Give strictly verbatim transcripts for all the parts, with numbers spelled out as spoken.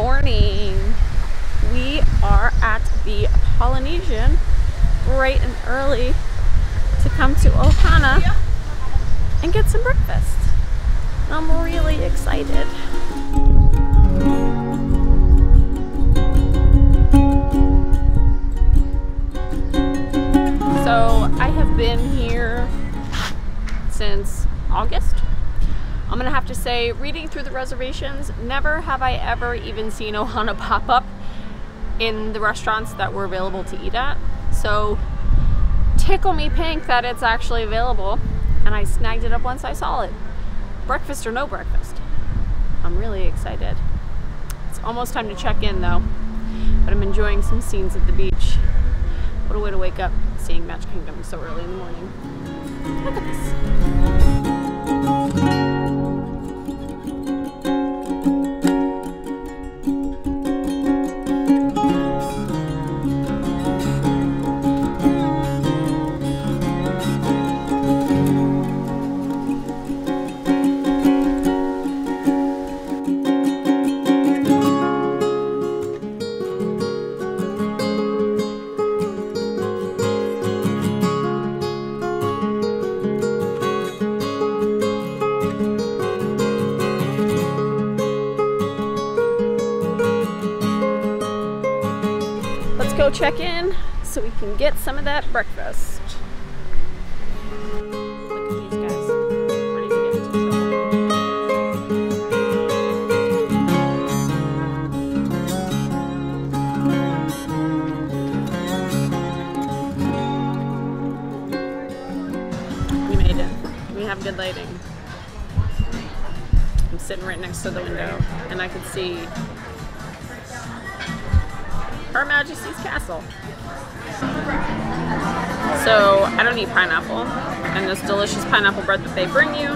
morning. We are at the Polynesian bright and early to come to Ohana and get some breakfast. And I'm really excited. So I have been here since August. I'm gonna have to say, reading through the reservations, never have I ever even seen Ohana pop up in the restaurants that were available to eat at. So tickle me pink that it's actually available, and I snagged it up once I saw it. Breakfast or no breakfast. I'm really excited. It's almost time to check in though, but I'm enjoying some scenes at the beach. What a way to wake up seeing Magic Kingdom so early in the morning. Look at this. Check in so we can get some of that breakfast. We made it. We have good lighting. I'm sitting right next to the window and I can see Her Majesty's Castle. So I don't eat pineapple, and this delicious pineapple bread that they bring you,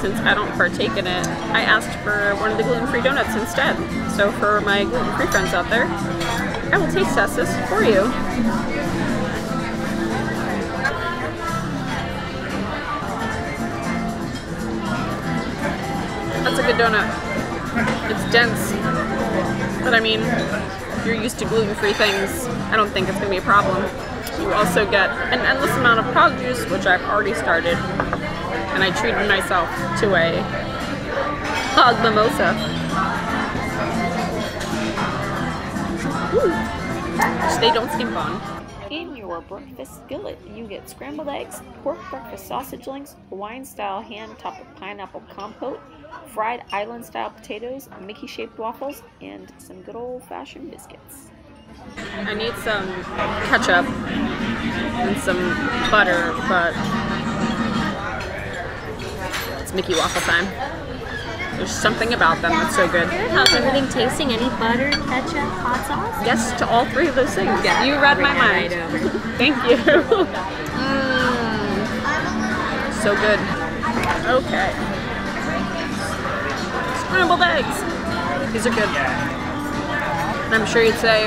since I don't partake in it, I asked for one of the gluten-free donuts instead. So for my gluten-free friends out there, I will taste test this for you. That's a good donut. It's dense, but I mean, if you're used to gluten-free things, I don't think it's going to be a problem. You also get an endless amount of produce, which I've already started, and I treated myself to a P O G mimosa. Ooh. Which they don't skimp on. In your breakfast skillet, you get scrambled eggs, pork breakfast sausage links, Hawaiian-style ham topped with pineapple compote, fried island-style potatoes, Mickey-shaped waffles, and some good old-fashioned biscuits. I need some ketchup and some butter, but it's Mickey waffle time. There's something about them that's so good. How's everything tasting? Any butter, ketchup, hot sauce? Yes to all three of those things. Yeah, you read my mind. Thank you. mm. So good. Okay. Scrambled eggs. These are good. And I'm sure you'd say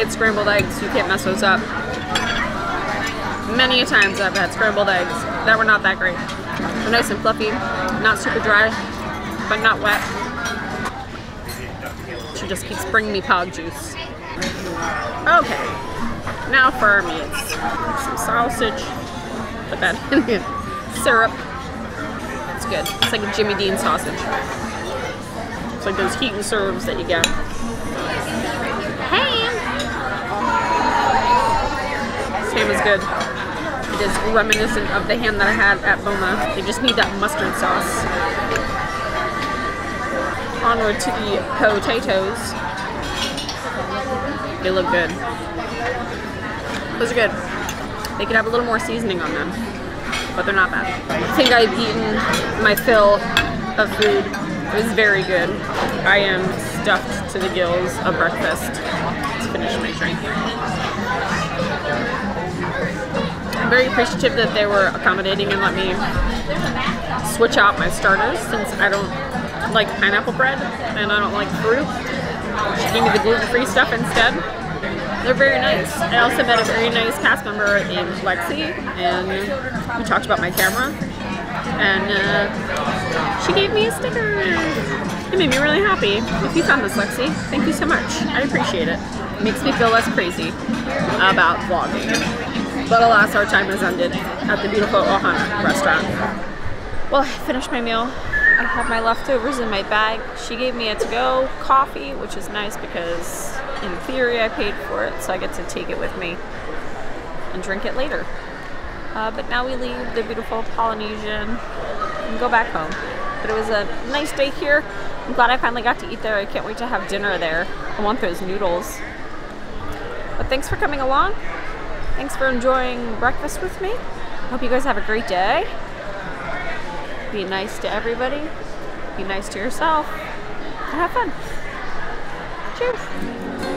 it's scrambled eggs, you can't mess those up. Many a times I've had scrambled eggs that were not that great. They're nice and fluffy, not super dry, but not wet. She just keeps bringing me P O G juice. Okay, now for our meats. Some sausage, put that in the syrup. It's good, it's like a Jimmy Dean sausage. It's like those heat and serves that you get. Ham! This ham is good. It is reminiscent of the ham that I had at Boma. They just need that mustard sauce. Onward to the potatoes. They look good. Those are good. They could have a little more seasoning on them, but they're not bad. I think I've eaten my fill of food. It was very good. I am stuffed to the gills of breakfast. Let's finish my drink. I'm very appreciative that they were accommodating and let me switch out my starters, since I don't like pineapple bread and I don't like fruit. She gave me the gluten-free stuff instead. They're very nice. I also met a very nice cast member named Lexi, and we talked about my camera. and uh, she gave me a sticker. It made me really happy. If you found this, Lexi, thank you so much. I appreciate it. It makes me feel less crazy about vlogging. But alas, our time has ended at the beautiful Ohana restaurant. Well, I finished my meal. I have my leftovers in my bag. She gave me a to-go coffee, which is nice because in theory I paid for it, so I get to take it with me and drink it later. Uh, but now we leave the beautiful Polynesian and go back home. But it was a nice day here. I'm glad I finally got to eat there. I can't wait to have dinner there. I want those noodles. But thanks for coming along. Thanks for enjoying breakfast with me. Hope you guys have a great day. Be nice to everybody, be nice to yourself, and have fun. Cheers!